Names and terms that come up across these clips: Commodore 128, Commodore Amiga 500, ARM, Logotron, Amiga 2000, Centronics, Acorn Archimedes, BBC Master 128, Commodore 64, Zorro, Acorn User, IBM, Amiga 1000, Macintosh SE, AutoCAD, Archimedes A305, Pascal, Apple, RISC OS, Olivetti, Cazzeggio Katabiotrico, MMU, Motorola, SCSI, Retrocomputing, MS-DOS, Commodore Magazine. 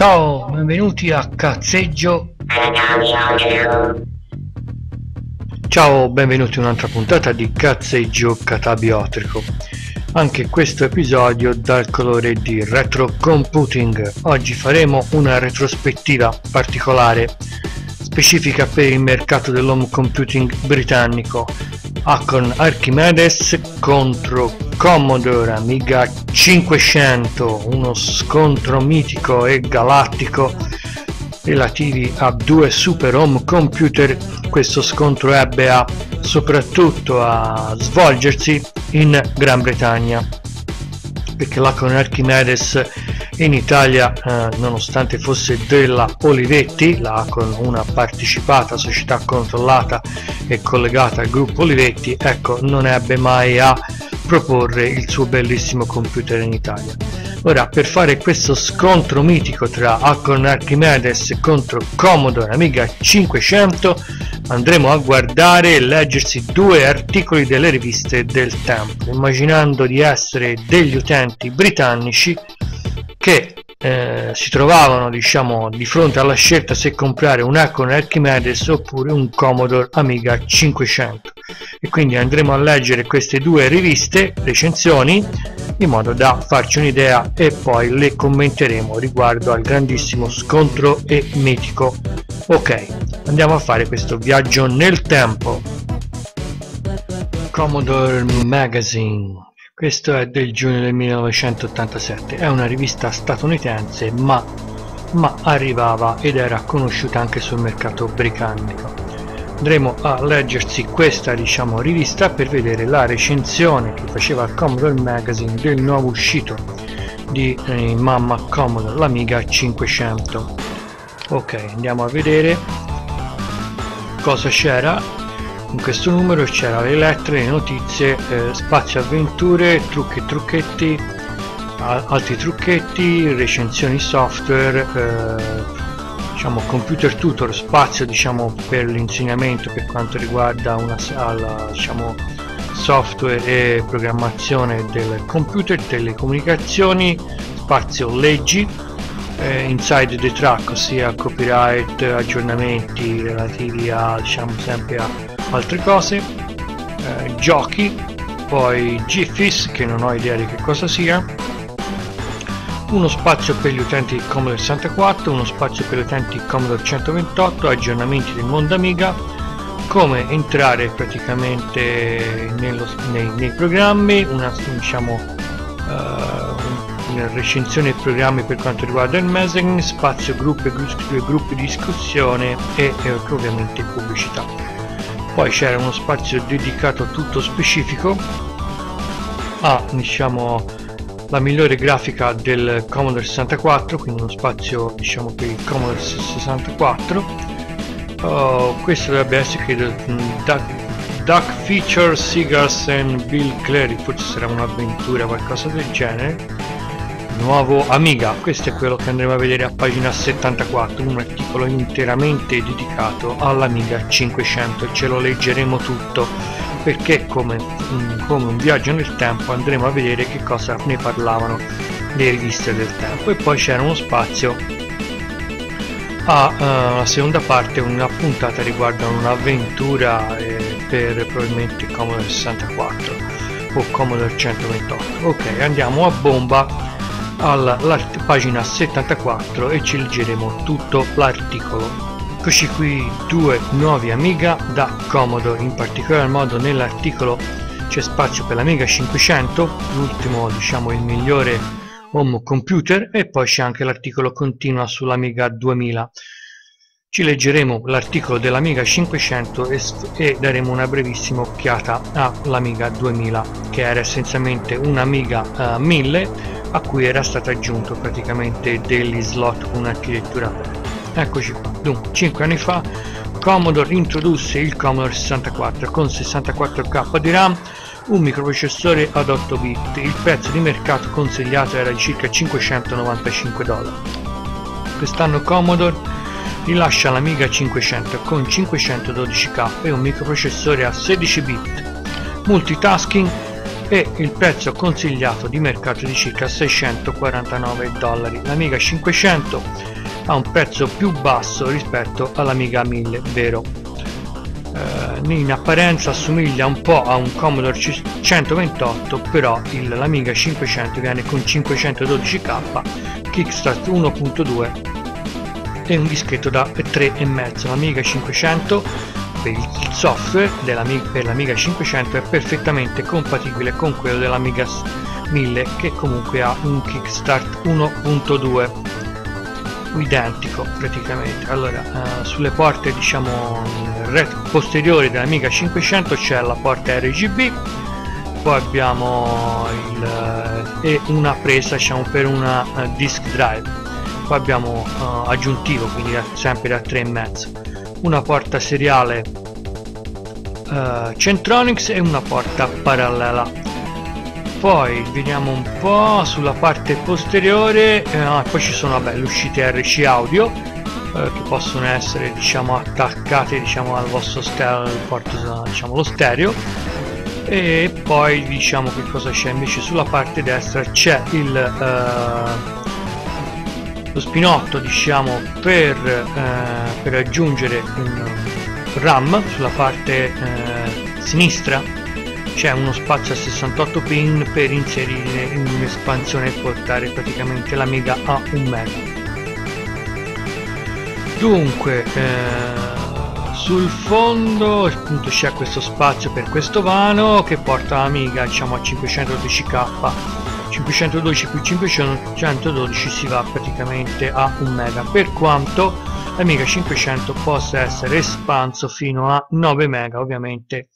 Ciao, benvenuti a Cazzeggio. Ciao, benvenuti a un'altra puntata di Cazzeggio Katabiotrico. Anche questo episodio dal colore di retrocomputing. Oggi faremo una retrospettiva particolare, specifica per il mercato dell'home computing britannico. Acorn Archimedes contro Commodore Amiga 500, uno scontro mitico e galattico relativi a due super home computer. Questo scontro ebbe soprattutto a svolgersi in Gran Bretagna, perché l'Acorn Archimedes in Italia, nonostante fosse della Olivetti, l'Acorn, una partecipata società controllata e collegata al gruppo Olivetti, ecco, non ebbe mai a proporre il suo bellissimo computer in Italia. Ora, per fare questo scontro mitico tra Acorn Archimedes contro Commodore Amiga 500 andremo a guardare e leggersi due articoli delle riviste del tempo, immaginando di essere degli utenti britannici che si trovavano, diciamo, di fronte alla scelta se comprare un Acorn Archimedes oppure un Commodore Amiga 500, e quindi andremo a leggere queste due riviste, recensioni, in modo da farci un'idea e poi le commenteremo riguardo al grandissimo scontro e mitico. Ok, andiamo a fare questo viaggio nel tempo. Commodore Magazine. Questo è del giugno del 1987, è una rivista statunitense ma arrivava ed era conosciuta anche sul mercato britannico. Andremo a leggersi questa, diciamo, rivista per vedere la recensione che faceva il Commodore Magazine del nuovo uscito di mamma Commodore, l'Amiga 500. Ok, andiamo a vedere cosa c'era. In questo numero c'era le lettere, le notizie, spazio avventure, trucchi e trucchetti, altri trucchetti, recensioni software, diciamo computer tutor, spazio, diciamo, per l'insegnamento per quanto riguarda una sala, diciamo, software e programmazione del computer, telecomunicazioni, spazio leggi, inside the track, ossia copyright, aggiornamenti relativi a, diciamo, sempre a altre cose, giochi, poi GIFIS, che non ho idea di che cosa sia, uno spazio per gli utenti di Commodore 64, uno spazio per gli utenti di Commodore 128, aggiornamenti del mondo Amiga, come entrare praticamente nei programmi, una, diciamo, una recensione dei programmi per quanto riguarda il Magazine, spazio gruppi di discussione e ovviamente pubblicità. Poi c'era uno spazio dedicato tutto specifico a, diciamo, la migliore grafica del Commodore 64, quindi uno spazio, diciamo, per il Commodore 64. Questo dovrebbe essere, credo, Duck Feature, Seagulls and Bill Clary, forse sarà un'avventura, qualcosa del genere. Nuovo Amiga, questo è quello che andremo a vedere a pagina 74, un articolo interamente dedicato all'Amiga 500, e ce lo leggeremo tutto perché come un viaggio nel tempo andremo a vedere che cosa ne parlavano le riviste del tempo. E poi c'era uno spazio alla seconda parte, una puntata riguardo un'avventura per probabilmente Commodore 64 o Commodore 128. Ok, andiamo a bomba alla pagina 74 e ci leggeremo tutto l'articolo. Eccoci qui, due nuovi Amiga da Commodore, in particolar modo nell'articolo c'è spazio per l'Amiga 500, l'ultimo, diciamo, il migliore home computer, e poi c'è anche l'articolo continua sull'Amiga 2000. Ci leggeremo l'articolo dell'Amiga 500 e daremo una brevissima occhiata all'Amiga 2000, che era essenzialmente un'Amiga 1000 a cui era stato aggiunto praticamente degli slot con un'architettura aperta. Eccoci qua, dunque 5 anni fa Commodore introdusse il Commodore 64 con 64K di RAM, un microprocessore ad 8 bit, il prezzo di mercato consigliato era di circa $595. Quest'anno Commodore rilascia l'Amiga 500 con 512K e un microprocessore a 16 bit, multitasking, e il prezzo consigliato di mercato di circa $649. L'Amiga 500 ha un prezzo più basso rispetto all'Amiga 1000, vero? In apparenza assomiglia un po' a un Commodore 128, però l'Amiga 500 viene con 512K, kickstart 1.2 e un dischetto da 3,5. L'Amiga 500 per il software per l'Amiga 500 è perfettamente compatibile con quello dell'Amiga 1000, che comunque ha un kickstart 1.2 identico praticamente. Allora, sulle porte, diciamo, posteriori dell'Amiga 500 c'è la porta RGB, poi abbiamo una presa, diciamo, per una disk drive. Poi abbiamo aggiuntivo, quindi sempre da 3,5, una porta seriale Centronics e una porta parallela. Poi vediamo un po' sulla parte posteriore, poi ci sono, vabbè, le uscite RC audio che possono essere, diciamo, attaccate, diciamo, al vostro porto, diciamo, lo stereo. E poi, diciamo, che cosa c'è invece sulla parte destra? C'è lo spinotto, diciamo, per aggiungere RAM. Sulla parte sinistra c'è uno spazio a 68 pin per inserire in espansione e portare praticamente l'Amiga a 1 MB. Dunque, sul fondo, appunto, c'è questo spazio per questo vano che porta l'Amiga, diciamo, a 512K. 512 più 512 si va praticamente a 1 MB, per quanto l'Amiga 500 possa essere espanso fino a 9 MB. Ovviamente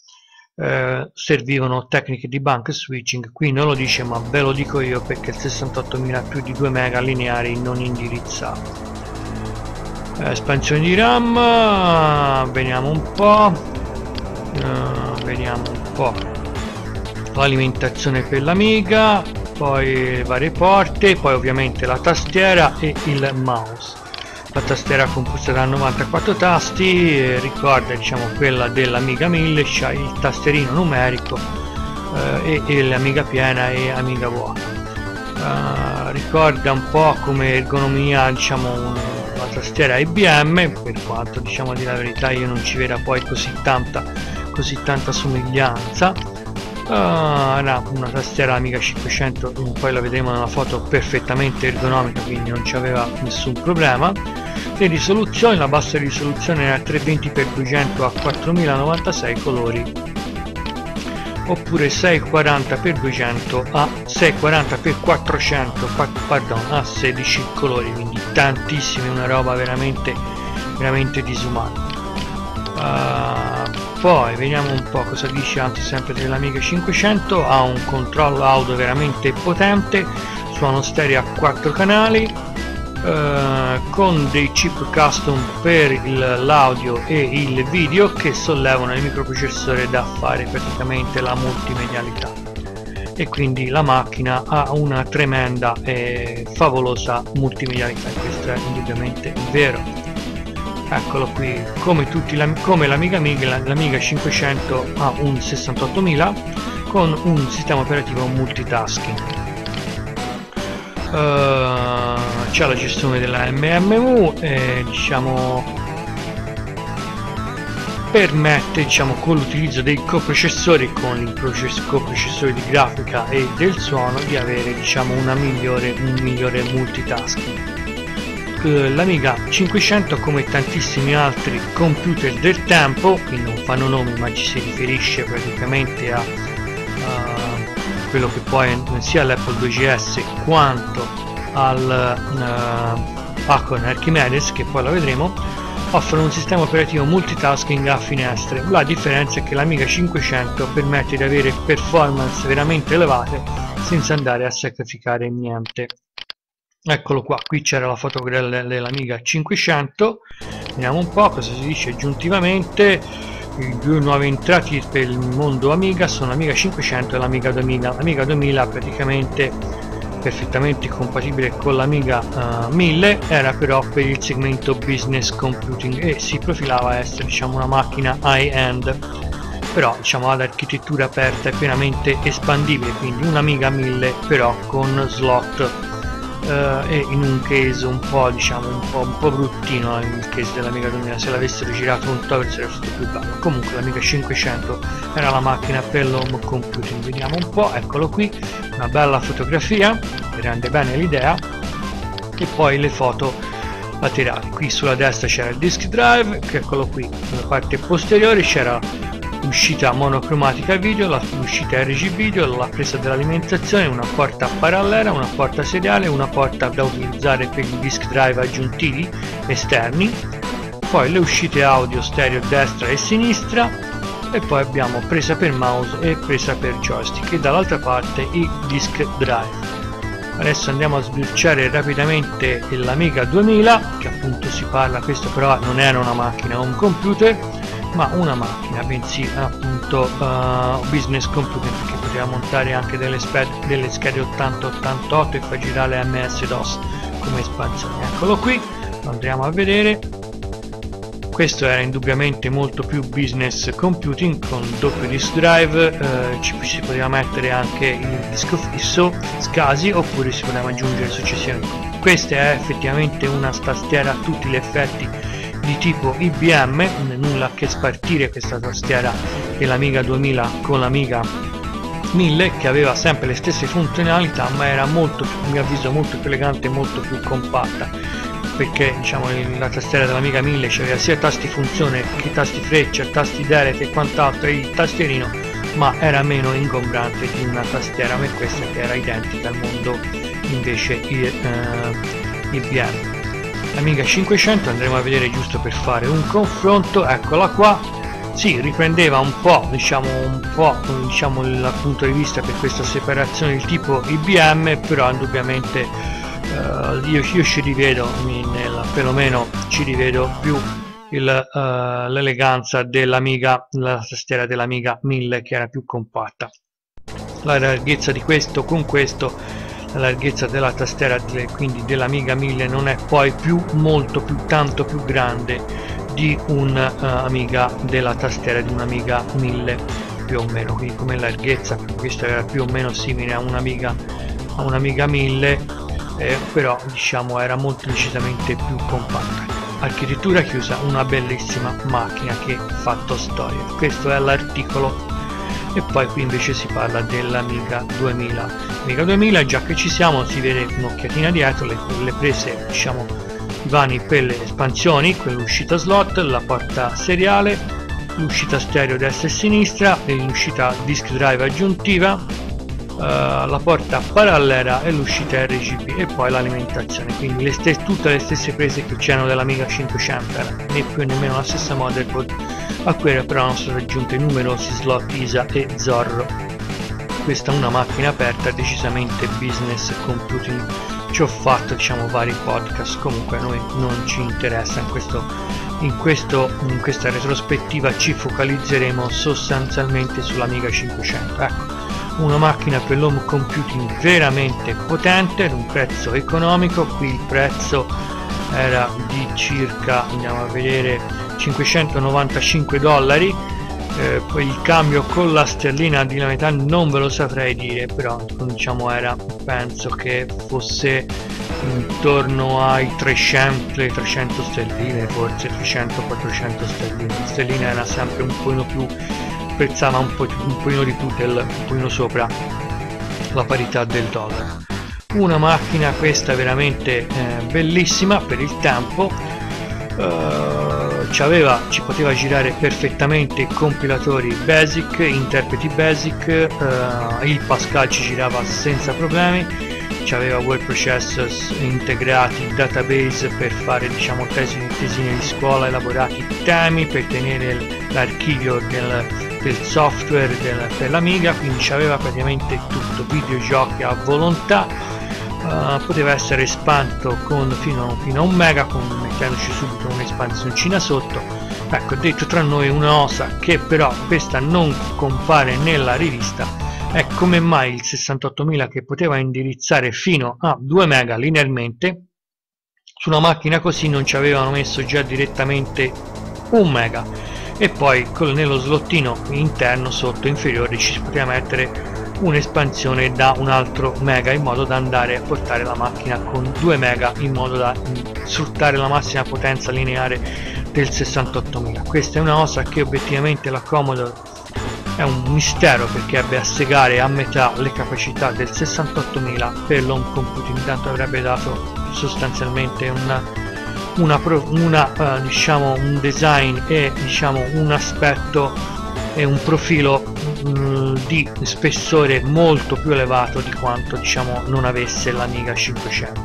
servivano tecniche di bank switching, qui non lo dice ma ve lo dico io perché il 68.000 più di 2 MB lineari non indirizzato. Espansione di RAM, vediamo un po', l'alimentazione per l'Amiga, poi le varie porte, poi ovviamente la tastiera e il mouse. La tastiera composta da 94 tasti, ricorda, diciamo, quella dell'Amiga 1000, c'ha il tastierino numerico e l'Amiga piena e Amiga vuota. Ricorda un po' come ergonomia, diciamo, la tastiera IBM, per quanto, diciamo, a dire la verità io non ci veda poi così tanta somiglianza. Una tastiera Amiga 500, poi la vedremo nella foto, perfettamente ergonomica, quindi non ci aveva nessun problema. Le risoluzioni, la bassa risoluzione era 320x200 a 4096 colori, oppure 640x200 a 640x400 a 16 colori, quindi tantissimi, una roba veramente disumana. Poi vediamo un po' cosa dice anche sempre dell'Amiga 500. Ha un controllo audio veramente potente, suono stereo a 4 canali, con dei chip custom per l'audio e il video che sollevano il microprocessore da fare praticamente la multimedialità, e quindi la macchina ha una tremenda e favolosa multimedialità, e questo è indubbiamente vero. Eccolo qui, come l'Amiga 1000, l'Amiga 500 ha un 68.000 con un sistema operativo multitasking. C'è la gestione della MMU e, diciamo, permette, diciamo, con l'utilizzo dei coprocessori, con il coprocessore di grafica e del suono, di avere, diciamo, un migliore multitasking. L'Amiga 500, come tantissimi altri computer del tempo, che non fanno nomi ma ci si riferisce praticamente a quello che poi sia l'Apple 2GS quanto all'Acorn Archimedes, che poi la vedremo, offre un sistema operativo multitasking a finestre. La differenza è che l'Amiga 500 permette di avere performance veramente elevate senza andare a sacrificare niente. Eccolo qua, qui c'era la fotografia dell'Amiga 500, vediamo un po' cosa si dice aggiuntivamente. I due nuovi entrati per il mondo Amiga sono l'Amiga 500 e l'Amiga 2000. L'Amiga 2000 praticamente perfettamente compatibile con l'Amiga 1000, era però per il segmento business computing e si profilava a essere, diciamo, una macchina high-end. però diciamo ad architettura aperta e pienamente espandibile, quindi un Amiga 1000 però con slot e in un case un po', diciamo, un po' bruttino. Il case dell'Amiga 2000, se l'avessero girato un tower sarebbe stato più bello. Comunque l'Amiga 500 era la macchina per l'home computing. Vediamo un po', eccolo qui, una bella fotografia che rende bene l'idea, e poi le foto laterali. Qui sulla destra c'era il disk drive, che eccolo qui, nella parte posteriore c'era l'uscita monocromatica video, l'uscita RG video, la presa dell'alimentazione, una porta parallela, una porta seriale, una porta da utilizzare per i disk drive aggiuntivi esterni, poi le uscite audio stereo destra e sinistra, e poi abbiamo presa per mouse e presa per joystick, e dall'altra parte i disk drive. Adesso andiamo a sbirciare rapidamente l'Amiga 2000, che appunto si parla, questo però non era una macchina home computer, ma una macchina, bensì appunto business computer, che poteva montare anche delle schede 8088 e far girare MS-DOS come espansione. Eccolo qui, lo andremo a vedere. Questo era indubbiamente molto più business computing, con doppio disk drive, ci poteva mettere anche il disco fisso, SCSI, oppure si poteva aggiungere successivamente. Questa è effettivamente una tastiera a tutti gli effetti di tipo IBM, non è nulla che spartire questa tastiera dell'Amiga 2000 con l'Amiga 1000, che aveva sempre le stesse funzionalità, ma era molto, a mio avviso, molto più elegante e molto più compatta, perché diciamo la tastiera dell'Amiga 1000 c'aveva sia tasti funzione che tasti freccia, tasti delete e quant'altro, e il tastierino, ma era meno ingombrante di una tastiera come questa, che era identica al mondo invece IBM. L'Amiga 500 andremo a vedere giusto per fare un confronto, eccola qua. Si riprendeva un po' il punto di vista per questa separazione di tipo IBM, però indubbiamente io ci rivedo, perlomeno ci rivedo più l'eleganza dell'Amiga, la tastiera dell'Amiga 1000, che era più compatta. La larghezza di questo con questo, la larghezza della tastiera quindi dell'Amiga 1000 non è poi tanto più grande di un Amiga, della tastiera di un Amiga 1000 più o meno, quindi come larghezza questa era più o meno simile a un Amiga 1000. Però diciamo era molto decisamente più compatta. Architettura chiusa, una bellissima macchina che ha fatto storia. Questo è l'articolo, e poi qui invece si parla dell'Amiga 2000. Amiga 2000, già che ci siamo, si vede un'occhiatina dietro, le prese, diciamo, i vani per le espansioni, quell'uscita slot, la porta seriale, l'uscita stereo destra e sinistra, l'uscita disk drive aggiuntiva, la porta parallela e l'uscita RGB, e poi l'alimentazione, quindi tutte le stesse prese che c'erano dell'Amiga 500, né più né meno la stessa motherboard, a cui però erano state aggiunte numerosi slot ISA e Zorro. Questa è una macchina aperta, decisamente business computing. Ci ho fatto, diciamo, vari podcast, comunque a noi non ci interessa. In questa retrospettiva ci focalizzeremo sostanzialmente sull'Amiga 500, ecco. Una macchina per l'home computing veramente potente, ad un prezzo economico. Qui il prezzo era di circa, andiamo a vedere, $595, poi il cambio con la sterlina di la metà non ve lo saprei dire, però diciamo era, penso che fosse intorno ai 300 sterline, forse 300-400 sterline. La sterlina era sempre un pochino più, prezzava un pochino di più un pochino sopra la parità del dollaro. Una macchina questa veramente bellissima per il tempo, ci poteva girare perfettamente compilatori BASIC, interpreti BASIC, il Pascal ci girava senza problemi, c'aveva word processors integrati, database per fare, diciamo, tesi e tesine di scuola, elaborati temi per tenere l'archivio del software per l'Amiga, quindi c'aveva praticamente tutto, videogiochi a volontà, poteva essere espanto fino a 1 mega, mettendoci subito un'espansioncina sotto. Ecco, detto tra noi, una osa che però questa non compare nella rivista è come mai il 68000, che poteva indirizzare fino a 2 mega linearmente, su una macchina così non ci avevano messo già direttamente 1 mega. e poi nello slottino interno sotto inferiore ci poteva mettere un'espansione da un altro mega, in modo da andare a portare la macchina con 2 mega, in modo da sfruttare la massima potenza lineare del 68000. Questa è una cosa che obiettivamente la Commodore è un mistero, perché ebbe a segare a metà le capacità del 68000 per l'home computing, intanto avrebbe dato sostanzialmente un design e un aspetto e un profilo di spessore molto più elevato di quanto non avesse l'Amiga 500.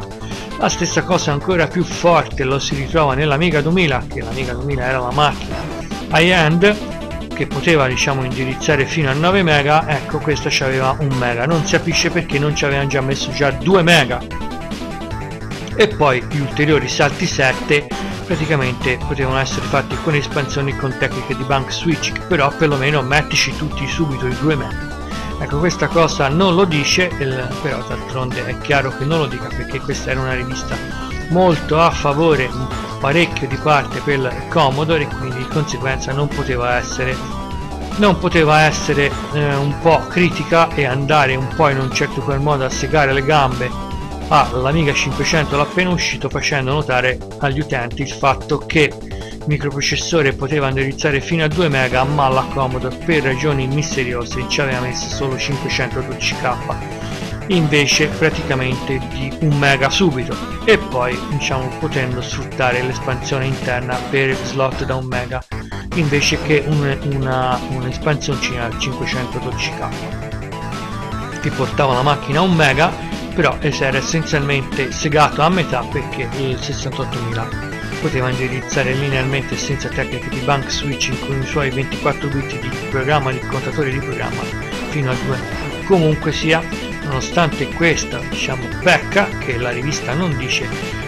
La stessa cosa ancora più forte lo si ritrova nell'Amiga 2000, che l'Amiga 2000 era la macchina high-end che poteva indirizzare fino a 9 mega, ecco questa c'aveva 1 mega, non si capisce perché non ci avevano già messo 2 mega. E poi gli ulteriori salti 7 praticamente potevano essere fatti con espansioni, con tecniche di bank switch, però perlomeno mettici tutti subito i 2 mega. Ecco, questa cosa non lo dice, però d'altronde è chiaro che non lo dica, perché questa era una rivista molto a favore parecchio di parte per il Commodore, e quindi di conseguenza non poteva essere un po' critica e andare un po' in un certo qual modo a segare le gambe all'Amiga 500 l'appena uscito, facendo notare agli utenti il fatto che il microprocessore poteva indirizzare fino a 2 mega, ma la Commodore per ragioni misteriose ci aveva messo solo 512k invece praticamente di 1 mega subito, e poi potendo sfruttare l'espansione interna per slot da 1 mega invece che un'espansioncina al 512k che portava la macchina a 1 mega, però era essenzialmente segato a metà, perché il 68000 poteva indirizzare linearmente senza tecniche di bank switching con i suoi 24 bit di programma, di contatore di programma, fino a 2 mega. Comunque sia, nonostante questa pecca che la rivista non dice,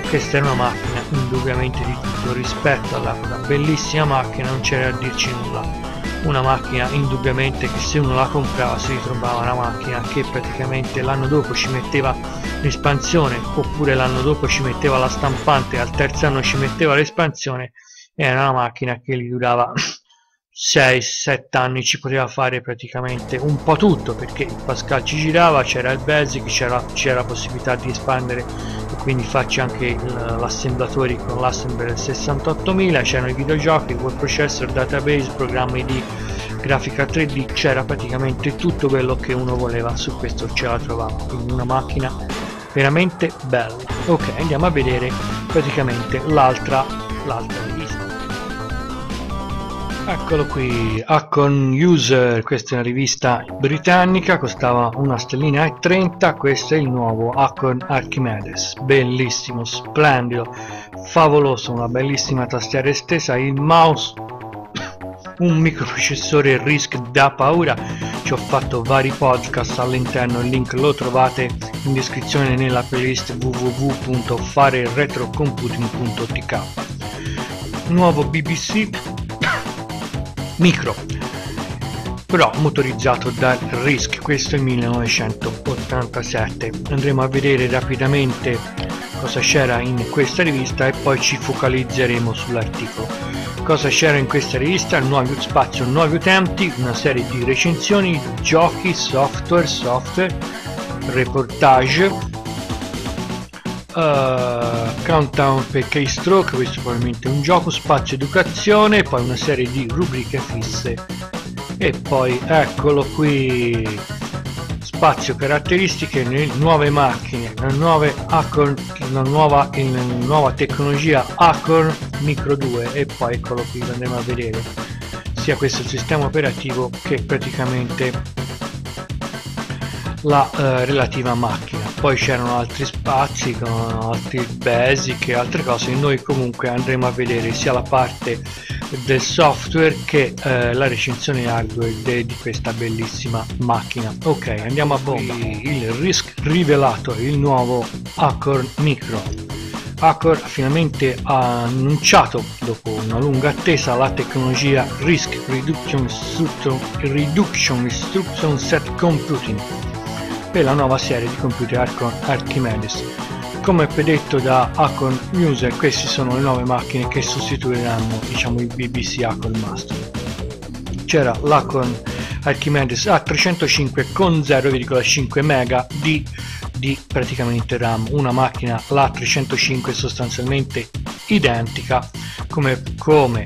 questa è una macchina indubbiamente di tutto rispetto alla bellissima macchina, non c'era a dirci nulla, una macchina indubbiamente che se uno la comprava si ritrovava una macchina che praticamente l'anno dopo ci metteva l'espansione, oppure l'anno dopo ci metteva la stampante, al terzo anno ci metteva l'espansione, era una macchina che gli durava 6-7 anni, ci poteva fare praticamente un po' tutto, perché il Pascal ci girava, c'era il Basic, c'era la possibilità di espandere e quindi farci anche l'assemblatore con l'assembler 68000, c'erano i videogiochi, il word processor, database, programmi di grafica 3D, c'era praticamente tutto quello che uno voleva, su questo ce la trovava, quindi una macchina veramente bella. Ok, andiamo a vedere praticamente l'altra rivista. Eccolo qui, Acorn User, questa è una rivista britannica, costava una stellina e 30, questo è il nuovo Acorn Archimedes, bellissimo, splendido, favoloso, una bellissima tastiera estesa, il mouse, un microprocessore RISC da paura, ci ho fatto vari podcast all'interno, il link lo trovate in descrizione nella playlist www.fareretrocomputing.tk. Nuovo BBC Micro, però motorizzato dal RISC, questo è 1987. Andremo a vedere rapidamente cosa c'era in questa rivista e poi ci focalizzeremo sull'articolo. Cosa c'era in questa rivista? Nuovo spazio, nuovi utenti, una serie di recensioni, giochi, software, reportage, countdown per keystroke, questo è probabilmente un gioco, spazio educazione, poi una serie di rubriche fisse, e poi eccolo qui, spazio caratteristiche, nuove macchine, la nuova tecnologia Acorn Micro 2, e poi eccolo qui, andremo a vedere sia questo sistema operativo che praticamente la relativa macchina. Poi c'erano altri spazi con altri basic e altre cose, e noi comunque andremo a vedere sia la parte del software che la recensione hardware di questa bellissima macchina. Ok, andiamo a bomba. Il RISC rivelato, il nuovo Acorn Micro. Acorn finalmente ha annunciato, dopo una lunga attesa, la tecnologia RISC, Reduction Instruction Set Computing, per la nuova serie di computer Acorn Archimedes. Come predetto da Acorn User, queste sono le nuove macchine che sostituiranno, diciamo, il BBC Acorn Master. C'era l'Acorn Archimedes A305 con 0,5 mega di praticamente RAM, una macchina, la 305, sostanzialmente identica come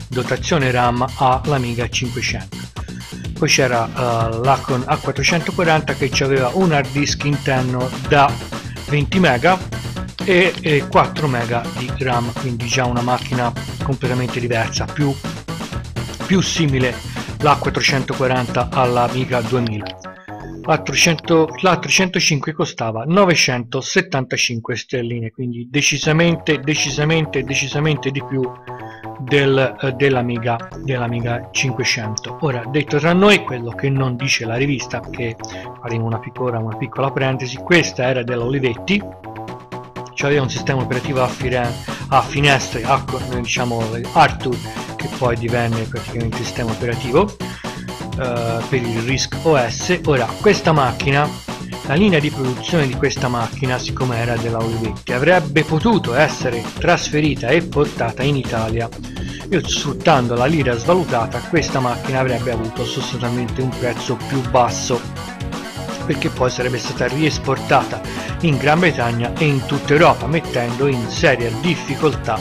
dotazione RAM all'Amiga 500. Poi c'era l'Acorn A440 che aveva un hard disk interno da 20 mega e 4 mega di RAM, quindi già una macchina completamente diversa, più simile l'A440 alla Amiga 2000. La 305 costava 975 sterline, quindi decisamente di più dell'Amiga 500. Ora, detto tra noi, quello che non dice la rivista, perché faremo una piccola parentesi, questa era dell'Olivetti, cioè aveva un sistema operativo a finestre, diciamo Arthur, che poi divenne praticamente il sistema operativo per il RISC OS. Ora, questa macchina, la linea di produzione di questa macchina, siccome era della Olivetti, avrebbe potuto essere trasferita e portata in Italia e, sfruttando la lira svalutata, questa macchina avrebbe avuto sostanzialmente un prezzo più basso, perché poi sarebbe stata riesportata in Gran Bretagna e in tutta Europa, mettendo in seria difficoltà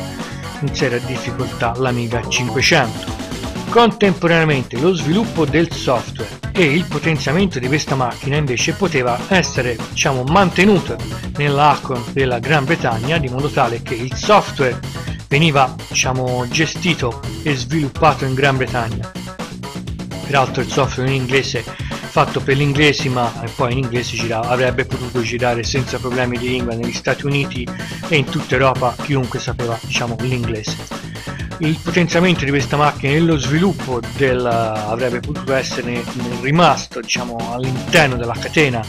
l'Amiga 500. Contemporaneamente lo sviluppo del software e il potenziamento di questa macchina invece poteva essere, diciamo, mantenuto nell'Acorn della Gran Bretagna, di modo tale che il software veniva, diciamo, gestito e sviluppato in Gran Bretagna. Peraltro il software in inglese, fatto per gli inglesi, ma poi in inglese avrebbe potuto girare senza problemi di lingua negli Stati Uniti e in tutta Europa, chiunque sapeva, diciamo, l'inglese. Il potenziamento di questa macchina e lo sviluppo avrebbe potuto essere rimasto, diciamo, all'interno della catena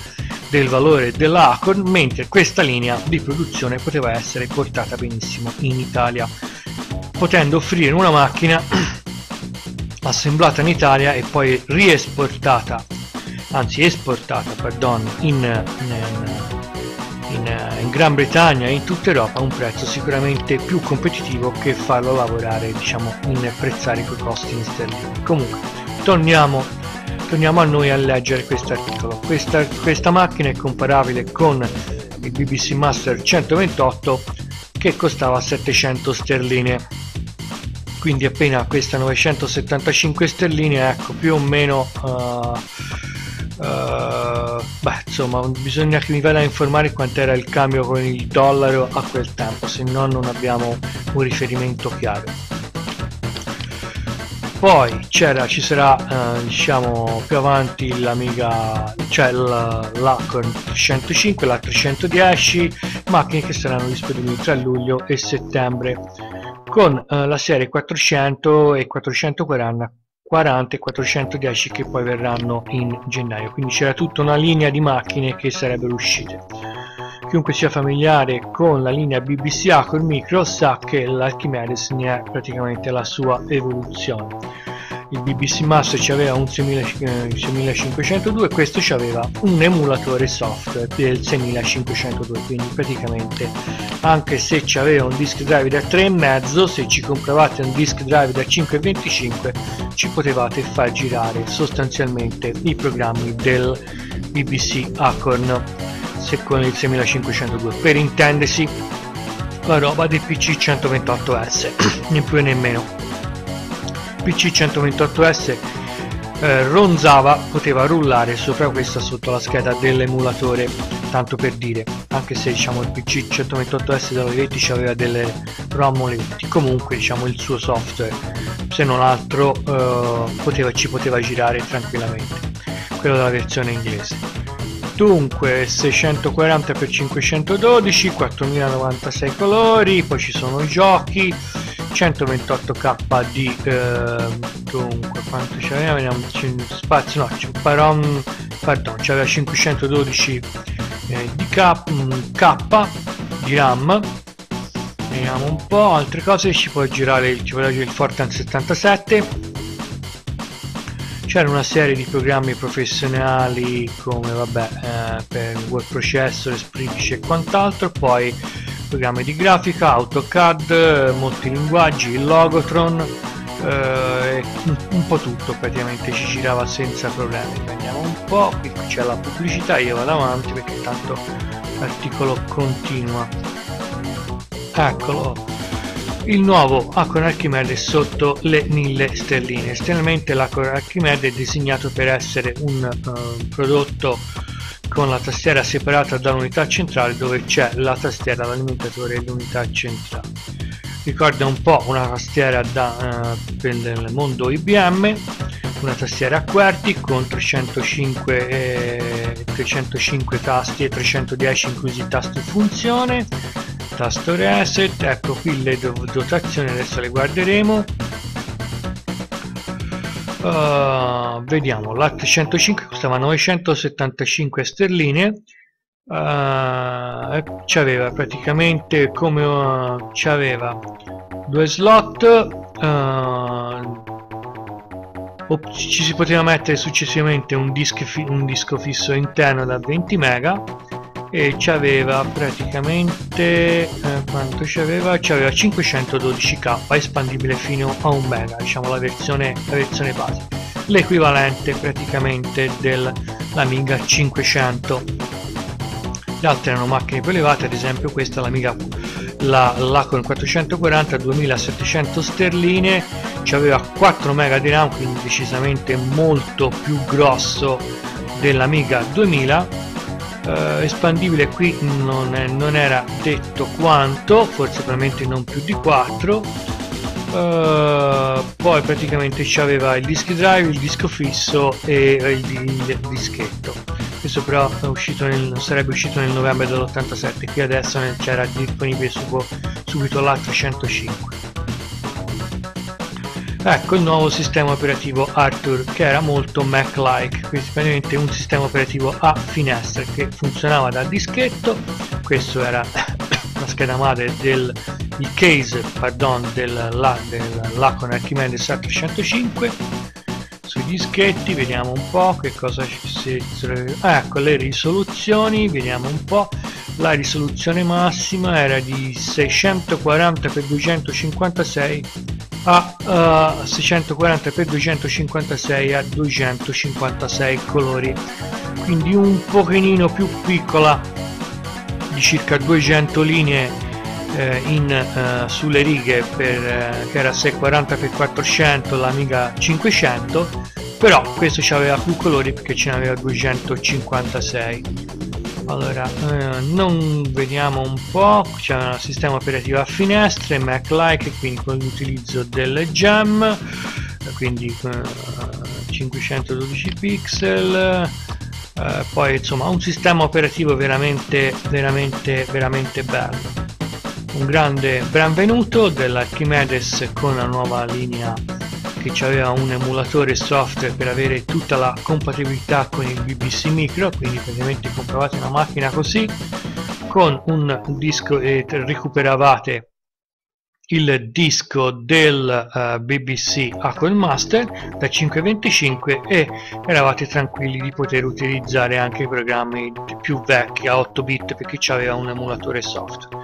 del valore della Acorn, mentre questa linea di produzione poteva essere portata benissimo in Italia, potendo offrire una macchina assemblata in Italia e poi esportata in Gran Bretagna e in tutta Europa a un prezzo sicuramente più competitivo che farlo lavorare, diciamo, in prezzari coi costi in sterline. Comunque torniamo a noi a leggere questo articolo. Questa macchina è comparabile con il BBC Master 128 che costava 700 sterline, quindi appena questa 975 sterline, ecco, più o meno insomma, bisogna che mi vada a informare quant'era il cambio con il dollaro a quel tempo, se no non abbiamo un riferimento chiaro. Poi ci sarà diciamo più avanti l'Acorn 305, la 310, macchine che saranno disponibili tra luglio e settembre, con la serie 400 e 440 e 410 che poi verranno in gennaio. Quindi c'era tutta una linea di macchine che sarebbero uscite. Chiunque sia familiare con la linea BBC Acorn Micro sa che l'Archimedes ne è praticamente la sua evoluzione. Il BBC Master ci aveva un 6502, questo ci aveva un emulatore software del 6502, quindi praticamente anche se ci aveva un disk drive da 3,5, se ci compravate un disk drive da 5,25 ci potevate far girare sostanzialmente i programmi del BBC Acorn, se con il 6502, per intendersi la roba del PC 128S, né più né meno. PC 128S ronzava, poteva rullare sopra questa, sotto la scheda dell'emulatore, tanto per dire, anche se, diciamo, il PC 128S da Olivetti aveva delle ROM Olivetti, comunque, diciamo, il suo software, se non altro, ci poteva girare tranquillamente, quello della versione inglese. Dunque 640x512, 4096 colori, poi ci sono giochi, 128k di dunque quanto c'aveva, vediamo, spazio, no, c'aveva 512 di k di RAM, vediamo un po' altre cose. Ci può girare il Fortan 77. C'era una serie di programmi professionali come per Word Processor, Sprint e quant'altro, poi programmi di grafica, AutoCAD, molti linguaggi, Logotron, un po' tutto praticamente ci girava senza problemi. Vediamo un po', qui c'è la pubblicità, io vado avanti perché tanto l'articolo continua. Eccolo, il nuovo Acorn Archimede sotto le 1000 sterline. Esternamente l'Acorn Archimede è disegnato per essere un prodotto con la tastiera separata dall'unità centrale, dove c'è la tastiera, l'alimentatore e l'unità centrale. Ricorda un po' una tastiera per il mondo IBM, una tastiera a QWERTY con 305 tasti e 310 inclusi tasti funzione, tasto reset. Ecco qui le dotazioni, adesso le guarderemo. Vediamo, la 305 costava 975 sterline, c'aveva praticamente come c'aveva due slot, ci si poteva mettere successivamente un disco fisso interno da 20 mega e c'aveva praticamente quanto c'aveva? C'aveva 512k espandibile fino a 1 mega, diciamo la versione base, l'equivalente praticamente dell'Amiga 500. Le altre erano macchine più elevate, ad esempio questa, l'Acorn 440, 2700 sterline, c'aveva 4 mega di RAM, quindi decisamente molto più grosso dell'Amiga 2000. Espandibile qui non era detto quanto, forse veramente non più di 4. Poi praticamente c'aveva il disk drive, il disco fisso e il dischetto. Questo però è uscito sarebbe uscito nel novembre dell'87, qui adesso c'era disponibile subito la 305. Ecco il nuovo sistema operativo Arthur, che era molto Mac-like, quindi praticamente un sistema operativo a finestre che funzionava da dischetto. Questo era la scheda madre dell'Acorn Archimedes A305. Sui dischetti vediamo un po' che cosa ci si... ecco le risoluzioni, vediamo un po'. La risoluzione massima era di 640x256 a 640x256 a 256 colori, quindi un pochino più piccola di circa 200 linee sulle righe, che era 640x400 l'Amiga 500, però questo c'aveva più colori perché ce n'aveva 256. Allora, non vediamo un po', c'è un sistema operativo a finestre, Mac-like, quindi con l'utilizzo delle gem, quindi 512 pixel, poi insomma un sistema operativo veramente bello. Un grande benvenuto dell'Archimedes con la nuova linea che c'aveva un emulatore software per avere tutta la compatibilità con il BBC Micro, quindi praticamente compravate una macchina così con un disco e recuperavate il disco del BBC Acorn Master da 5.25 e eravate tranquilli di poter utilizzare anche i programmi più vecchi a 8 bit perché c'aveva un emulatore software.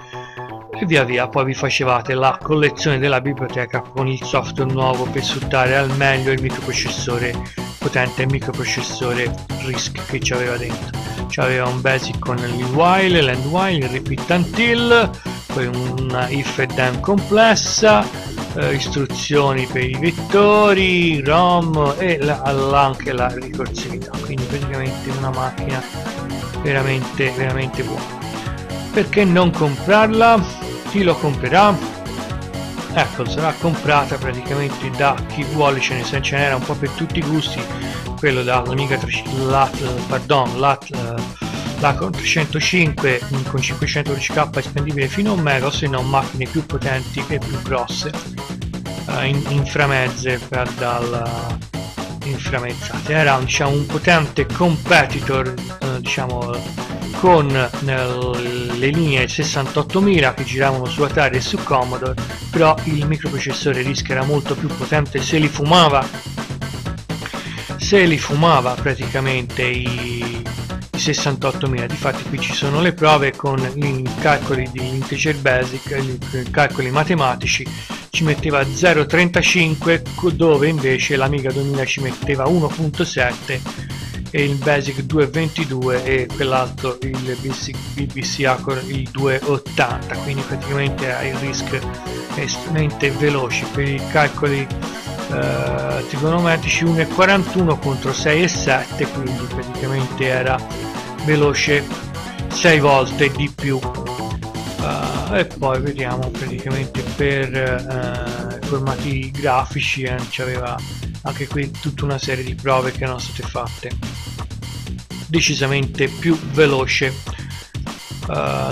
E via via poi vi facevate la collezione della biblioteca con il software nuovo per sfruttare al meglio il microprocessore potente, il microprocessore RISC che ci aveva dentro. C'aveva un basic con il while, l'end while, il repeat until, poi una if e then complessa, istruzioni per i vettori, ROM e anche la ricorsività, quindi praticamente una macchina veramente buona. Perché non comprarla? Chi lo comprerà? Ecco, sarà comprata praticamente da chi vuole, ce n'era un po' per tutti i gusti, quello dall'Amiga 305 con 512k spendibile fino a 1 mega, o se no macchine più potenti e più grosse, inframezze per inframezzate. Era diciamo un potente competitor diciamo con le linee 68000 che giravano su Atari e su Commodore, però il microprocessore RISC era molto più potente, se li fumava praticamente i 68.000. Difatti qui ci sono le prove con i calcoli di integer basic, i calcoli matematici, ci metteva 0.35, dove invece l'Amiga 2000 ci metteva 1.7 e il basic 2.22 e quell'altro il BBC Acorn il 2.80, quindi praticamente ha il RISC estremamente veloci. Per i calcoli trigonometrici 1.41 contro 6.7, quindi praticamente era veloce 6 volte di più. E poi vediamo praticamente per formati grafici, c'aveva anche qui tutta una serie di prove che erano state fatte decisamente più veloce.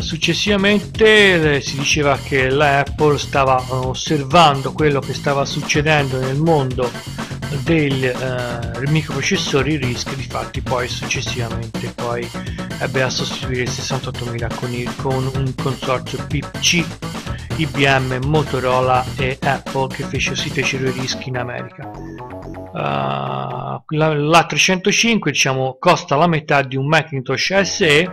Successivamente si diceva che la Apple stava osservando quello che stava succedendo nel mondo dei microprocessori RISC. Difatti poi successivamente poi ebbe a sostituire il 68000 con un consorzio PC, IBM, Motorola e Apple che fecero i RISC in America. La 305 diciamo costa la metà di un Macintosh SE,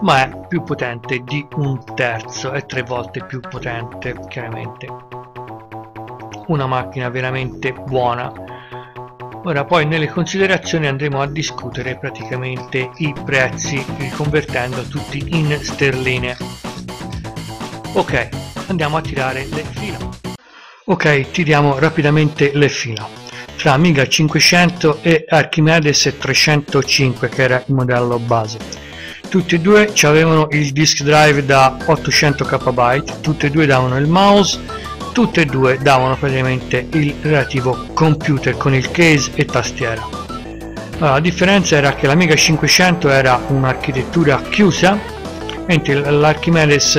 ma è più potente di un terzo, è 3 volte più potente, chiaramente una macchina veramente buona. Ora poi nelle considerazioni andremo a discutere praticamente i prezzi, riconvertendo tutti in sterline. Ok, andiamo a tirare le fila. Ok, tiriamo rapidamente le fila tra Amiga 500 e Archimedes 305, che era il modello base. Tutti e due avevano il disk drive da 800 KB, tutti e due davano il mouse, tutte e due davano praticamente il relativo computer con il case e tastiera. Allora, la differenza era che l'Amiga 500 era un'architettura chiusa, mentre l'Archimedes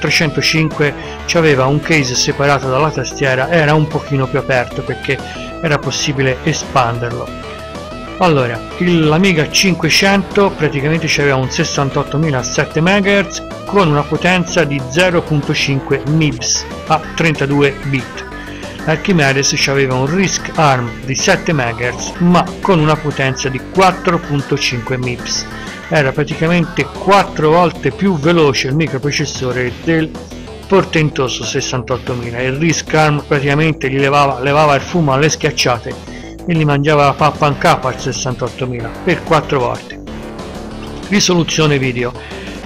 305 aveva un case separato dalla tastiera, era un pochino più aperto perché era possibile espanderlo. Allora, l'Amiga 500 praticamente aveva un 68.007 MHz con una potenza di 0.5 MIPS a 32 bit. L'Archimedes aveva un RISC ARM di 7 MHz ma con una potenza di 4.5 MIPS. Era praticamente 4 volte più veloce il microprocessore del portentoso 68.000. Il RISC ARM praticamente gli levava il fumo alle schiacciate e gli mangiava la pappa in capo al 68000 per 4 volte. Risoluzione video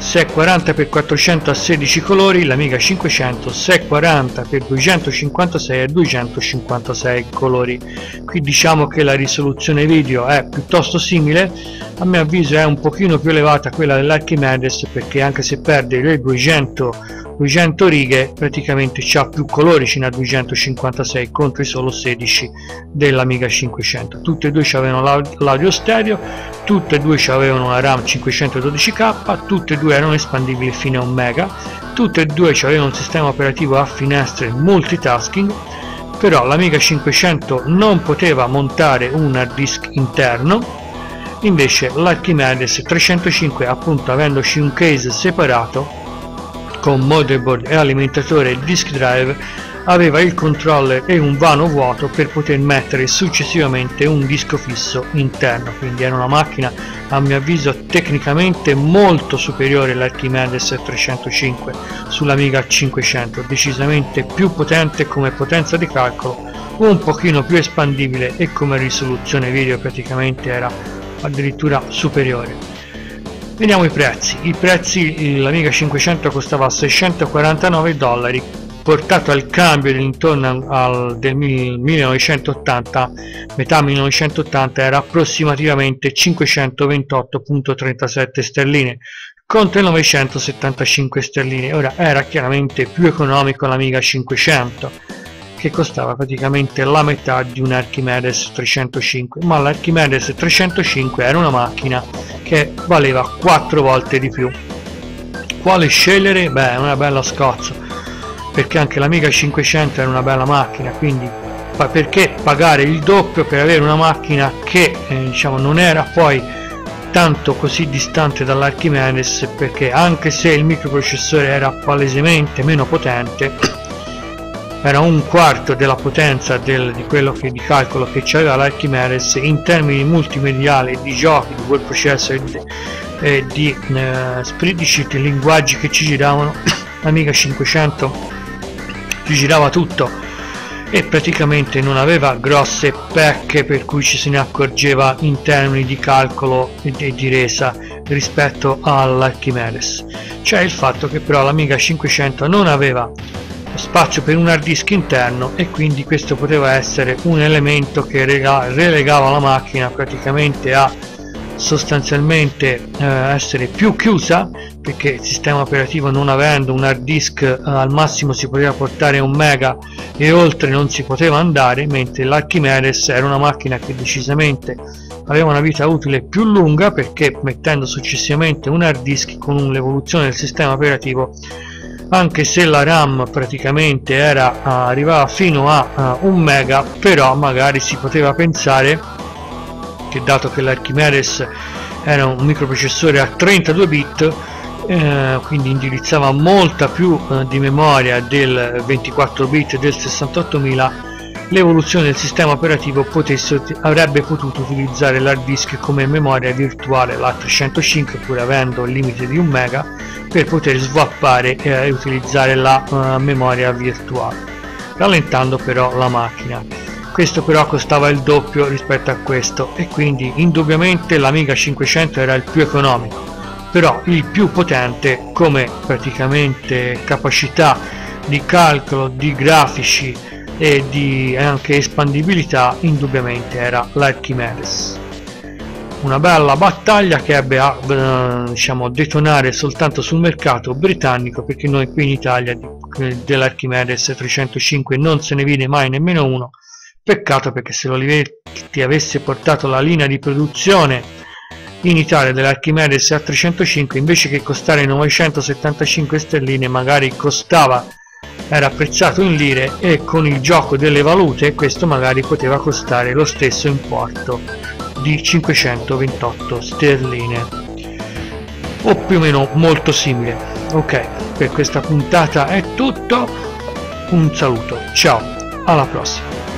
640x400 a 16 colori, l'Amiga 500 640x256 a 256 colori. Qui diciamo che la risoluzione video è piuttosto simile, a mio avviso è un pochino più elevata quella dell'Archimedes, perché anche se perde le 200 righe praticamente c'ha più colori, ce n'ha 256 contro i solo 16 dell'Amiga 500. Tutte e due avevano l'audio stereo, tutte e due avevano una RAM 512K, tutte e due erano espandibili fino a 1 MB, tutte e due avevano un sistema operativo a finestre multitasking. Però l'Amiga 500 non poteva montare un hard disk interno, invece l'Archimedes 305, appunto avendoci un case separato con motherboard e alimentatore e disk drive, aveva il controller e un vano vuoto per poter mettere successivamente un disco fisso interno. Quindi era una macchina a mio avviso tecnicamente molto superiore all'Archimedes 305 sull'Amiga 500, decisamente più potente come potenza di calcolo, un pochino più espandibile e come risoluzione video praticamente era addirittura superiore. Vediamo i prezzi. L'Amiga 500 costava $649, portato al cambio intorno del 1980, metà 1980, era approssimativamente 528.37 sterline contro 975 sterline. Ora era chiaramente più economico l'Amiga 500, che costava praticamente la metà di un Archimedes 305, ma l'Archimedes 305 era una macchina che valeva 4 volte di più. Quale scegliere? Beh, è una bella scozza, perché anche l'Amiga 500 era una bella macchina, quindi perché pagare il doppio per avere una macchina che non era poi tanto così distante dall'Archimedes, perché anche se il microprocessore era palesemente meno potente, era 1/4 della potenza di quello di calcolo che c'aveva l'Archimedes, in termini multimediali, di giochi, di word processor di spreadsheet, linguaggi che ci giravano. L'Amiga 500 ci girava tutto e praticamente non aveva grosse pecche per cui ci se ne accorgeva in termini di calcolo e di resa rispetto all'Archimedes. C'è il fatto che però l'Amiga 500 non aveva spazio per un hard disk interno e quindi questo poteva essere un elemento che relegava la macchina praticamente a sostanzialmente essere più chiusa, perché il sistema operativo, non avendo un hard disk, al massimo si poteva portare 1 mega e oltre non si poteva andare, mentre l'Archimedes era una macchina che decisamente aveva una vita utile più lunga, perché mettendo successivamente un hard disk con l'evoluzione del sistema operativo, anche se la RAM praticamente era, arrivava fino a 1 mega, però magari si poteva pensare che, dato che l'Archimedes era un microprocessore a 32 bit, quindi indirizzava molta più di memoria del 24 bit del 68000, l'evoluzione del sistema operativo avrebbe potuto utilizzare l'hard disk come memoria virtuale, la 305, pur avendo il limite di 1 mega, per poter swappare e utilizzare la memoria virtuale, rallentando però la macchina. Questo però costava il doppio rispetto a questo e quindi indubbiamente l'Amiga 500 era il più economico, però il più potente come praticamente capacità di calcolo, di grafici e di anche espandibilità indubbiamente era l'Archimedes. Una bella battaglia che ebbe a diciamo, detonare soltanto sul mercato britannico, perché noi qui in Italia dell'Archimedes 305 non se ne vide mai nemmeno uno. Peccato, perché se l'Olivetti avesse portato la linea di produzione in Italia dell'Archimedes A305, invece che costare 975 sterline magari costava, era apprezzato in lire, e con il gioco delle valute questo magari poteva costare lo stesso importo di 528 sterline o più o meno molto simile. Ok, per questa puntata è tutto, un saluto, ciao, alla prossima.